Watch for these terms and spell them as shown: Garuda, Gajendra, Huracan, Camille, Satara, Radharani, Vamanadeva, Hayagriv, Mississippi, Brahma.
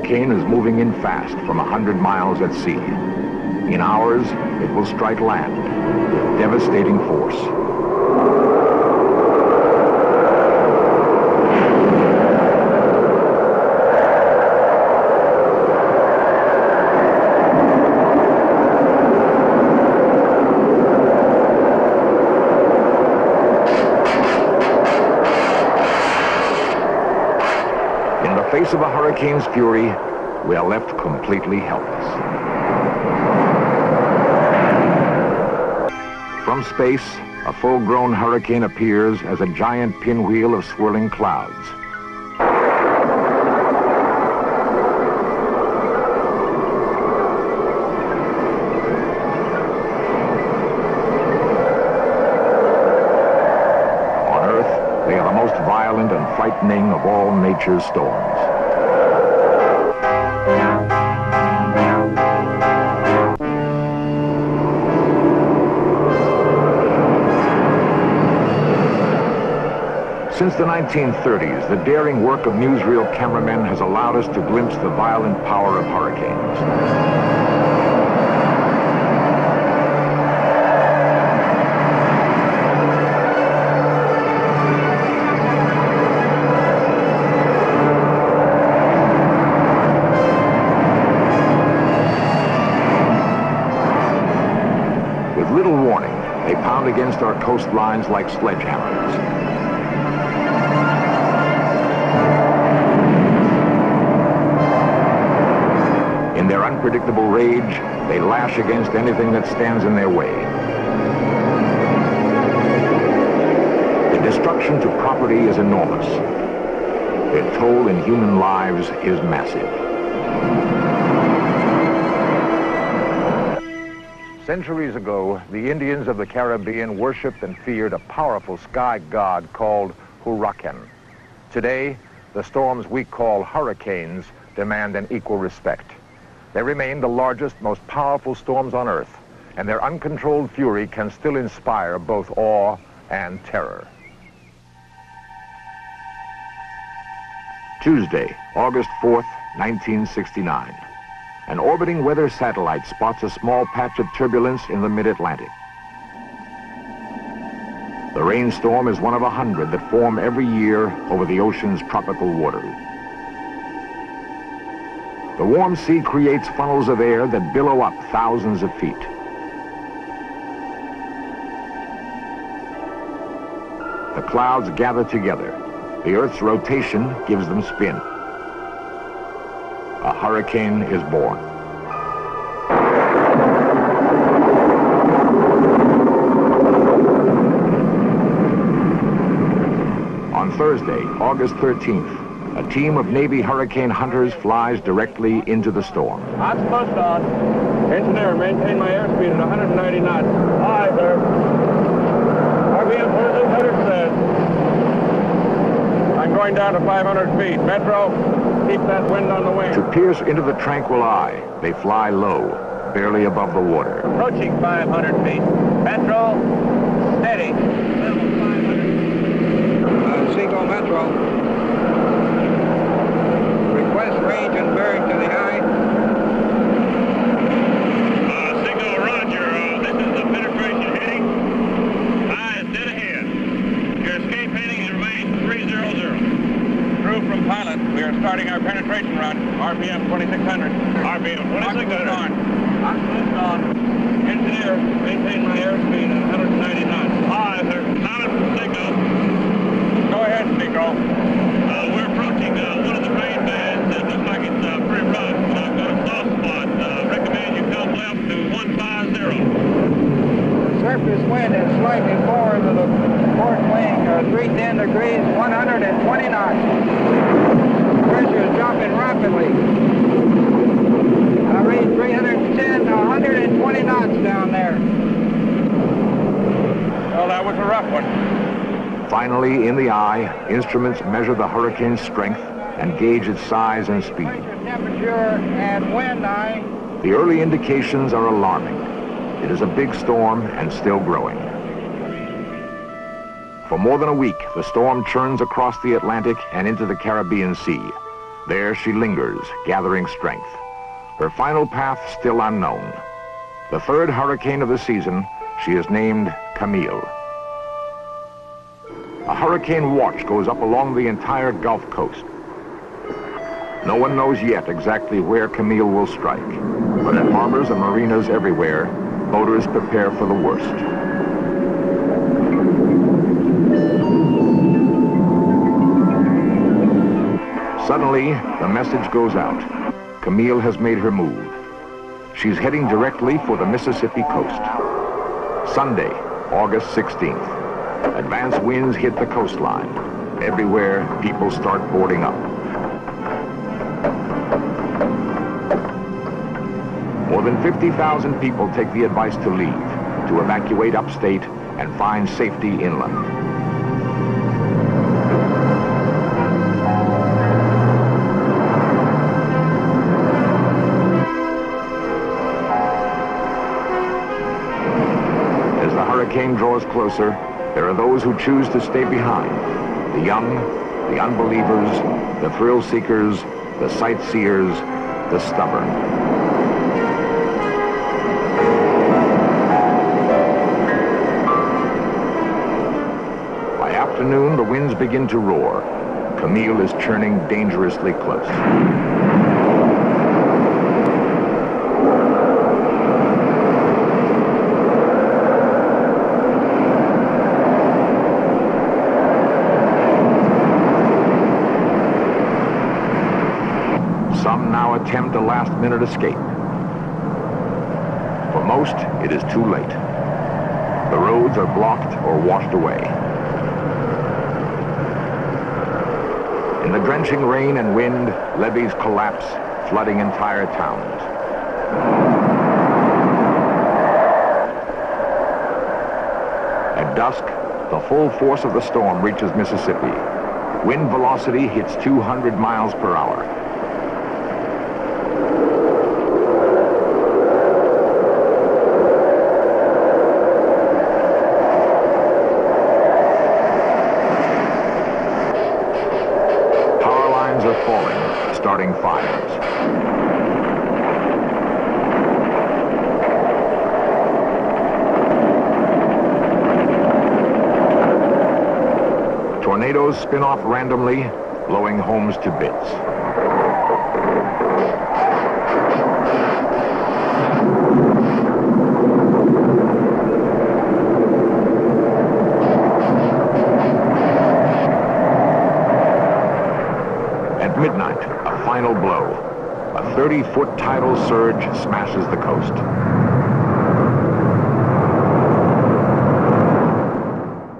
hurricane is moving in fast from 100 miles at sea. In hours, it will strike land with devastating force. In the face of a hurricane's fury, we are left completely helpless. From space, a full-grown hurricane appears as a giant pinwheel of swirling clouds. Violent and frightening of all nature's storms. Since the 1930s, the daring work of newsreel cameramen has allowed us to glimpse the violent power of hurricanes. Little warning, they pound against our coastlines like sledgehammers. In their unpredictable rage, they lash against anything that stands in their way. The destruction to property is enormous. Their toll in human lives is massive. Centuries ago, the Indians of the Caribbean worshipped and feared a powerful sky god called Huracan. Today, the storms we call hurricanes demand an equal respect. They remain the largest, most powerful storms on Earth, and their uncontrolled fury can still inspire both awe and terror. Tuesday, August 4th, 1969. An orbiting weather satellite spots a small patch of turbulence in the mid-Atlantic. The rainstorm is one of 100 that form every year over the ocean's tropical waters. The warm sea creates funnels of air that billow up thousands of feet. The clouds gather together. The Earth's rotation gives them spin. A hurricane is born. On Thursday, August 13th, a team of Navy hurricane hunters flies directly into the storm. Hot spot on. Engineer, maintain my airspeed at 190 knots. Aye, sir. RPM further, 100 says. I'm going down to 500 feet. Metro. Keep that wind on the wing. To pierce into the tranquil eye, they fly low, barely above the water. Approaching 500 feet. Metro, steady. Level 500 feet. Seagull Metro. Request range and bearing to the eye. Seagull Roger, this is the penetration heading. Eye is dead ahead. Your escape heading remains 300. Crew from pilot, we are starting our penetration run. RPM 2600. RPM 2600. Oxygen on. Engineer, maintain my airspeed at 190 knots. Aye, sir. Pilot from Seagull. Go ahead, Seagull. We're approaching one of the rain bands. It looks like it's pretty rough. I've got a soft spot. Recommend you come left to 150. Surface wind is slightly forward to the port wing, 310 degrees, 120 knots. Pressure is dropping rapidly. I read 310 to 120 knots down there. Well, that was a rough one. Finally, in the eye, instruments measure the hurricane's strength and gauge its size and speed. Pressure, temperature, and wind, aye. The early indications are alarming. It is a big storm and still growing. For more than a week, the storm churns across the Atlantic and into the Caribbean Sea. There she lingers, gathering strength. Her final path still unknown. The third hurricane of the season, she is named Camille. A hurricane watch goes up along the entire Gulf Coast. No one knows yet exactly where Camille will strike, but at harbors and marinas everywhere, boaters prepare for the worst. Suddenly, the message goes out. Camille has made her move. She's heading directly for the Mississippi coast. Sunday, August 16th. Advance winds hit the coastline. Everywhere, people start boarding up. More than 50,000 people take the advice to leave, to evacuate upstate and find safety inland. As the hurricane draws closer, there are those who choose to stay behind. The young, the unbelievers, the thrill seekers, the sightseers, the stubborn. By afternoon, the winds begin to roar. Camille is churning dangerously close. Some now attempt a last-minute escape. For most, it is too late. The roads are blocked or washed away. In the drenching rain and wind, levees collapse, flooding entire towns. At dusk, the full force of the storm reaches Mississippi. Wind velocity hits 200 miles per hour. Are falling, starting fires. Tornadoes spin off randomly, blowing homes to bits. At midnight, a final blow. A 30-foot tidal surge smashes the coast.